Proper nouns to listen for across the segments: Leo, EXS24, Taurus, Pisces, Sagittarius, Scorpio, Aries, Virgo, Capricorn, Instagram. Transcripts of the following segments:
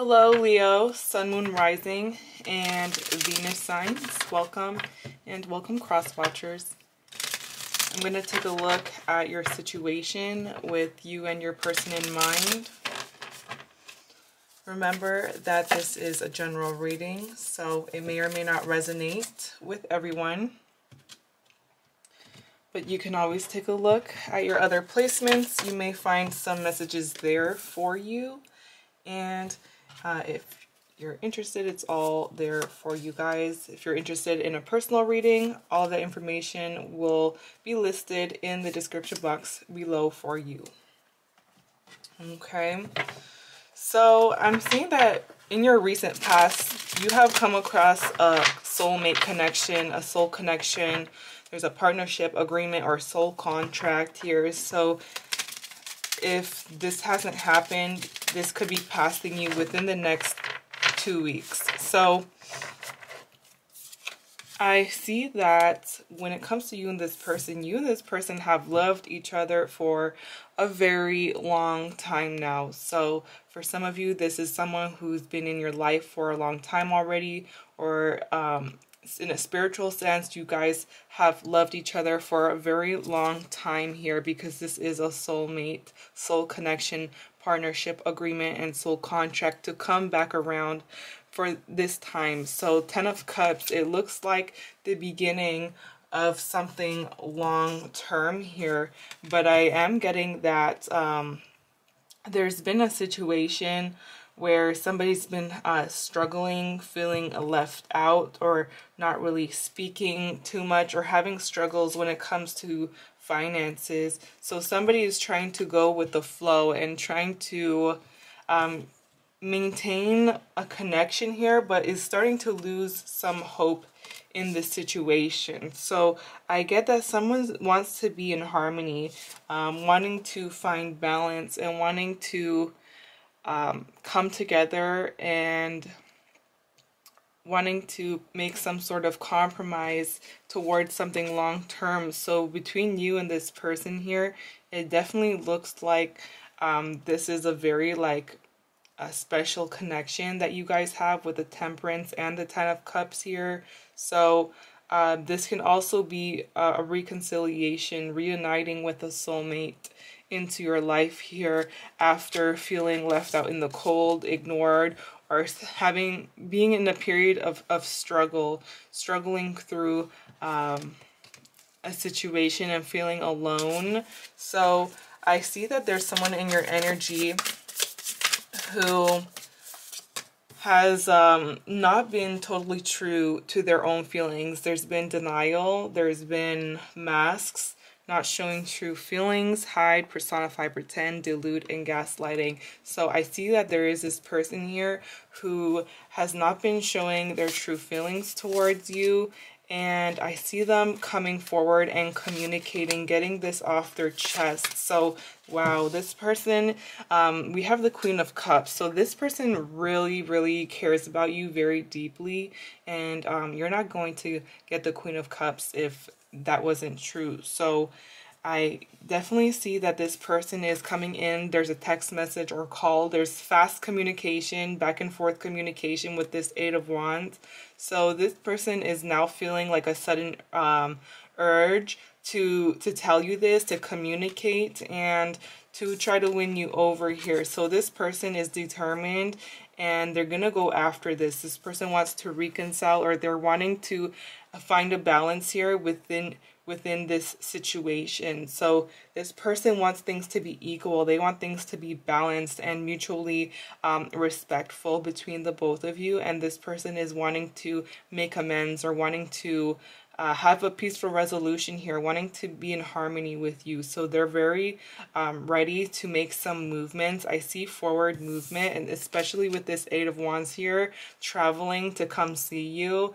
Hello Leo, Sun, Moon, Rising, and Venus signs. Welcome, and welcome cross watchers. I'm going to take a look at your situation with you and your person in mind. Remember that this is a general reading, so it may or may not resonate with everyone. But you can always take a look at your other placements. You may find some messages there for you. And if you're interested, it's all there for you guys. If you're interested in a personal reading, all the information will be listed in the description box below for you. Okay, so I'm seeing that in your recent past, you have come across a soulmate connection, a soul connection. There's a partnership agreement or soul contract here. So if this hasn't happened, this could be passing you within the next 2 weeks. So I see that when it comes to you and this person have loved each other for a very long time now. So for some of you, this is someone who's been in your life for a long time already, or in a spiritual sense, you guys have loved each other for a very long time here, because this is a soulmate, soul connection, partnership agreement, and soul contract to come back around for this time. So 10 of Cups, it looks like the beginning of something long term here, but I am getting that there's been a situation where somebody's been struggling, feeling left out, or not really speaking too much, or having struggles when it comes to finances. So somebody is trying to go with the flow and trying to maintain a connection here, but is starting to lose some hope in this situation. So I get that someone wants to be in harmony, wanting to find balance and wanting to come together and wanting to make some sort of compromise towards something long term. So between you and this person here, it definitely looks like this is a very a special connection that you guys have with the Temperance and the 10 of Cups here. So this can also be a reconciliation, reuniting with a soulmate into your life here after feeling left out in the cold, ignored, or being in a period of struggle, struggling through a situation and feeling alone. So I see that there's someone in your energy who has not been totally true to their own feelings. There's been denial, there's been masks, not showing true feelings, hide, personify, pretend, delude, and gaslighting. So I see that there is this person here who has not been showing their true feelings towards you, and I see them coming forward and communicating, getting this off their chest. So wow, this person, we have the Queen of Cups. So this person really, really cares about you very deeply, and you're not going to get the Queen of Cups if that wasn't true. So I definitely see that this person is coming in. There's a text message or call. There's fast communication, back and forth communication with this Eight of Wands. So this person is now feeling like a sudden urge to tell you this, to communicate, and to try to win you over here. So this person is determined, and they're going to go after this. This person wants to reconcile, or they're wanting to find a balance here within this situation. So this person wants things to be equal. They want things to be balanced and mutually respectful between the both of you. And this person is wanting to make amends, or wanting to have a peaceful resolution here, wanting to be in harmony with you. So they're very ready to make some movements. I see forward movement, and especially with this Eight of Wands here, traveling to come see you,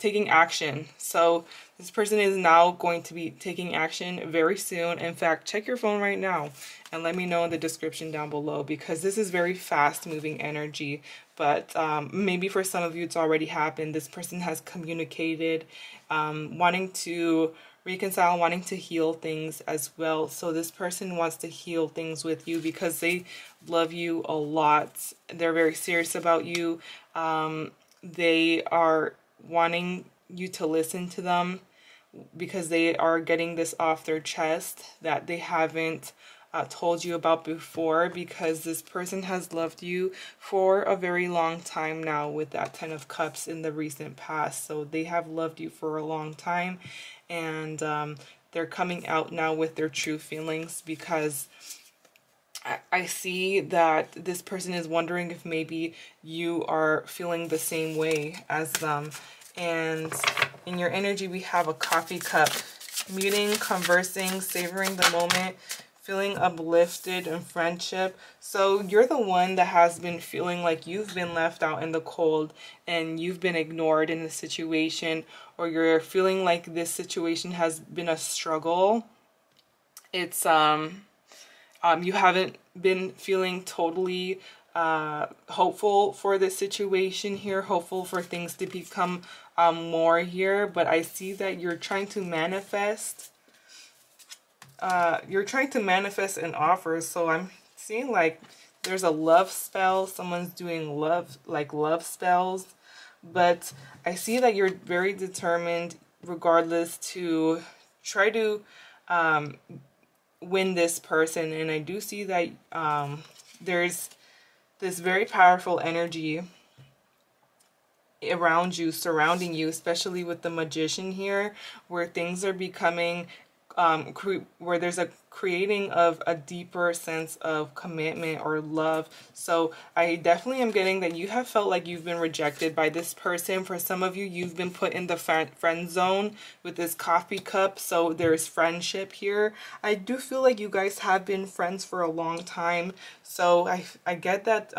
taking action. So this person is now going to be taking action very soon. In fact, check your phone right now and let me know in the description down below, because this is very fast moving energy. But maybe for some of you it's already happened. This person has communicated, wanting to reconcile wanting to heal things as well. So this person wants to heal things with you because they love you a lot. They're very serious about you. They are wanting you to listen to them because they are getting this off their chest that they haven't told you about before, because this person has loved you for a very long time now with that 10 of Cups in the recent past. So they have loved you for a long time, and they're coming out now with their true feelings, because I see that this person is wondering if maybe you are feeling the same way as them. And in your energy we have a coffee cup, meeting, conversing, savoring the moment, feeling uplifted in friendship. So you're the one that has been feeling like you've been left out in the cold and you've been ignored in the situation, or you're feeling like this situation has been a struggle. It's you haven't been feeling totally hopeful for this situation here, hopeful for things to become more here. But I see that you're trying to manifest. You're trying to manifest an offer. So I'm seeing like there's a love spell. Someone's doing love spells. But I see that you're very determined regardless to try to win this person. And I do see that there's this very powerful energy around you, surrounding you, especially with the Magician here, where things are becoming where there's a creating of a deeper sense of commitment or love. So I definitely am getting that you have felt like you've been rejected by this person. For some of you, you've been put in the friend zone with this coffee cup. So there's friendship here. I do feel like you guys have been friends for a long time. So I get that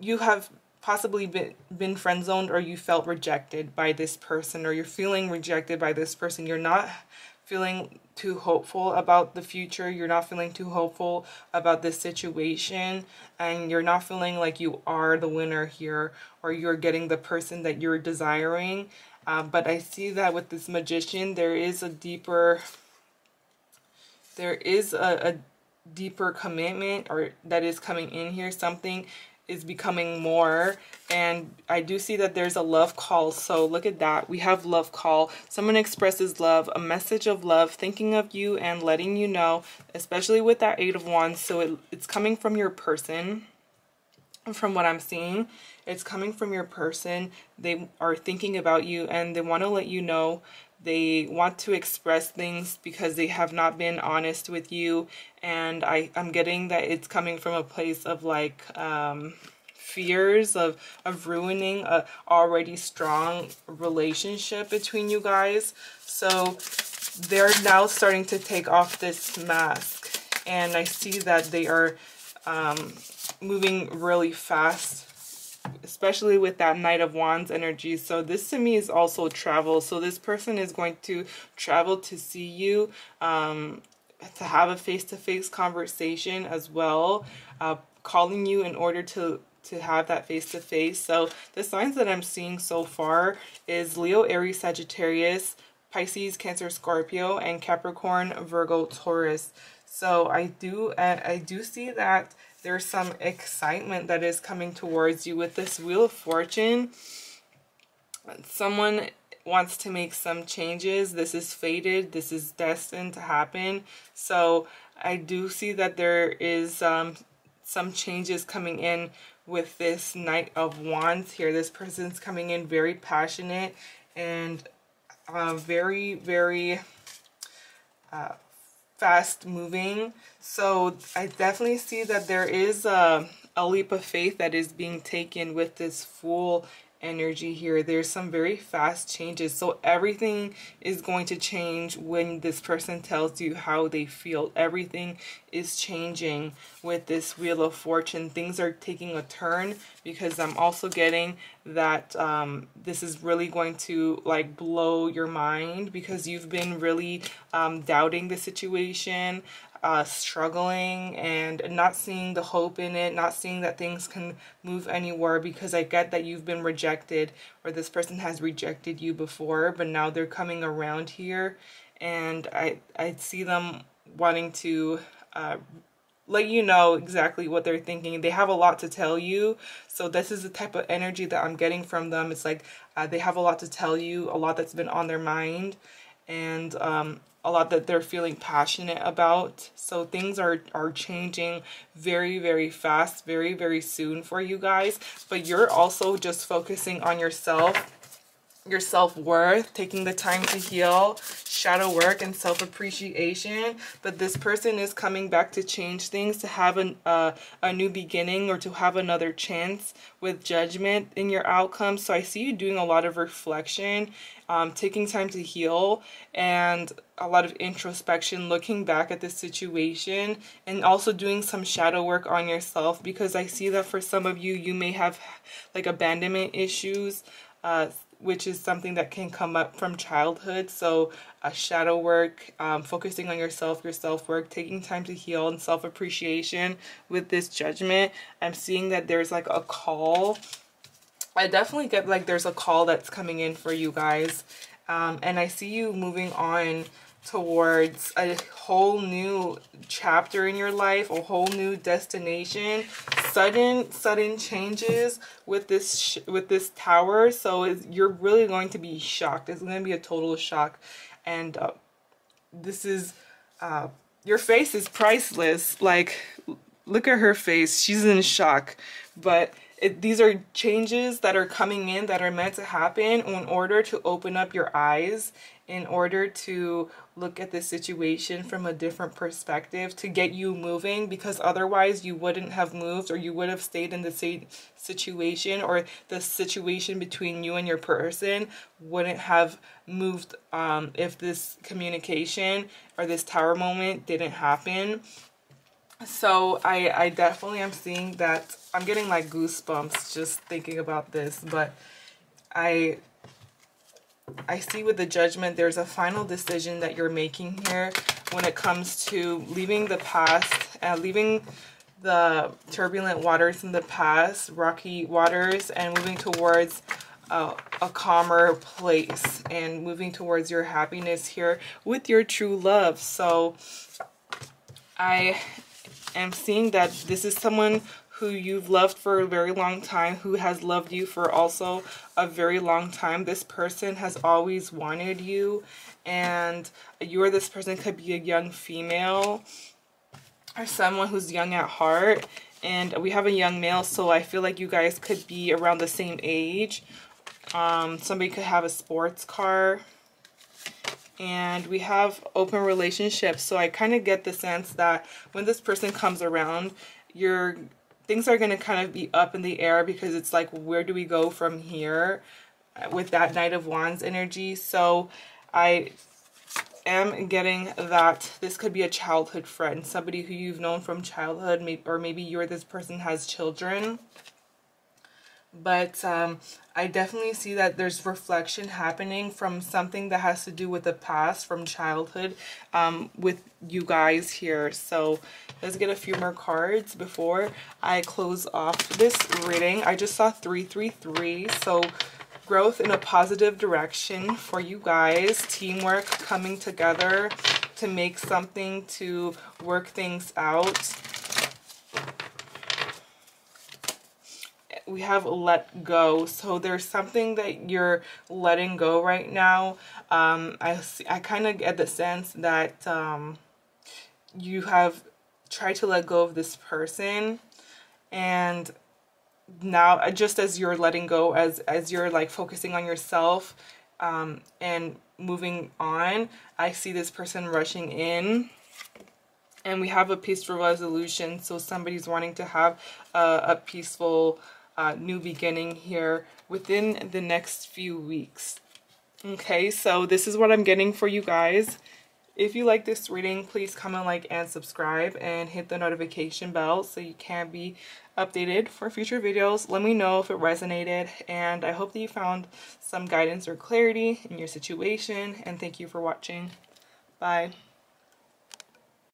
you have possibly been friend zoned, or you felt rejected by this person, or you're feeling rejected by this person. You're not feeling too hopeful about the future. You're not feeling too hopeful about this situation, and you're not feeling like you are the winner here, or you're getting the person that you're desiring. But I see that with this Magician, there is a deeper commitment, or that is coming in here. Something is becoming more, and I do see that there's a love call. So look at that, we have love call. Someone expresses love, a message of love, thinking of you and letting you know, especially with that 8 of Wands. So it's coming from your person. From what I'm seeing, it's coming from your person. They are thinking about you, and they want to let you know. They want to express things because they have not been honest with you. And I'm getting that it's coming from a place of like fears of ruining a already strong relationship between you guys. So they're now starting to take off this mask, and I see that they are moving really fast, especially with that Knight of Wands energy. So this to me is also travel. So this person is going to travel to see you, to have a face-to-face conversation as well, calling you in order to have that face-to-face. So the signs that I'm seeing so far is Leo, Aries, Sagittarius, Pisces, Cancer, Scorpio, and Capricorn, Virgo, Taurus. So I do see that there's some excitement that is coming towards you with this Wheel of Fortune. Someone wants to make some changes. This is fated. This is destined to happen. So I do see that there is some changes coming in with this Knight of Wands here. This person's coming in very passionate and very, very fast moving. So I definitely see that there is a leap of faith that is being taken with this Fool energy here. There's some very fast changes. So everything is going to change when this person tells you how they feel. Everything is changing with this Wheel of Fortune. Things are taking a turn, because I'm also getting that this is really going to like blow your mind, because you've been really doubting the situation, struggling and not seeing the hope in it, not seeing that things can move anywhere, because I get that you've been rejected or this person has rejected you before, but now they're coming around here, and I see them wanting to let you know exactly what they're thinking. They have a lot to tell you. So this is the type of energy that I'm getting from them. It's like they have a lot to tell you, a lot that's been on their mind, and a lot that they're feeling passionate about. So things are changing very, very fast, very, very soon for you guys. But you're also just focusing on yourself, your self-worth, taking the time to heal, shadow work, and self-appreciation. But this person is coming back to change things, to have a new beginning, or to have another chance with judgment in your outcome. So I see you doing a lot of reflection, taking time to heal, and a lot of introspection, looking back at this situation, and also doing some shadow work on yourself, because I see that for some of you, you may have like abandonment issues, which is something that can come up from childhood. So shadow work, focusing on yourself, your self-work, taking time to heal, and self-appreciation with this judgment. I'm seeing that there's like a call. I definitely get like there's a call that's coming in for you guys. And I see you moving on towards a whole new chapter in your life, a whole new destination, sudden changes with this tower. So you're really going to be shocked. It's going to be a total shock, and this is your face is priceless. Like, look at her face, she's in shock. But these are changes that are coming in that are meant to happen in order to open up your eyes, in order to look at the situation from a different perspective, to get you moving, because otherwise you wouldn't have moved, or you would have stayed in the same situation, or the situation between you and your person wouldn't have moved if this communication or this tower moment didn't happen. So I definitely am seeing that. I'm getting like goosebumps just thinking about this, but I see with the judgment there's a final decision that you're making here when it comes to leaving the past, leaving the turbulent waters in the past, rocky waters, and moving towards a calmer place, and moving towards your happiness here with your true love. So I am seeing that this is someone who you've loved for a very long time, who has loved you for also a very long time. This person has always wanted you, and you or this person could be a young female or someone who's young at heart. And we have a young male, so I feel like you guys could be around the same age. Somebody could have a sports car. And we have open relationships, so I kind of get the sense that when this person comes around, things are going to kind of be up in the air, because it's like, where do we go from here with that Knight of Wands energy? So I am getting that this could be a childhood friend, somebody who you've known from childhood, or maybe you or this person has children. But I definitely see that there's reflection happening from something that has to do with the past, from childhood, with you guys here. So let's get a few more cards before I close off this reading. I just saw 333, so growth in a positive direction for you guys, teamwork coming together to make something, to work things out. We have let go, so there's something that you're letting go right now. I kind of get the sense that you have tried to let go of this person, and now just as you're letting go, as you're like focusing on yourself and moving on, I see this person rushing in. And we have a peaceful resolution, so somebody's wanting to have a peaceful new beginning here within the next few weeks. Okay, so this is what I'm getting for you guys. If you like this reading, please comment, like, and subscribe, and hit the notification bell so you can be updated for future videos. Let me know if it resonated, and I hope that you found some guidance or clarity in your situation, and thank you for watching. Bye.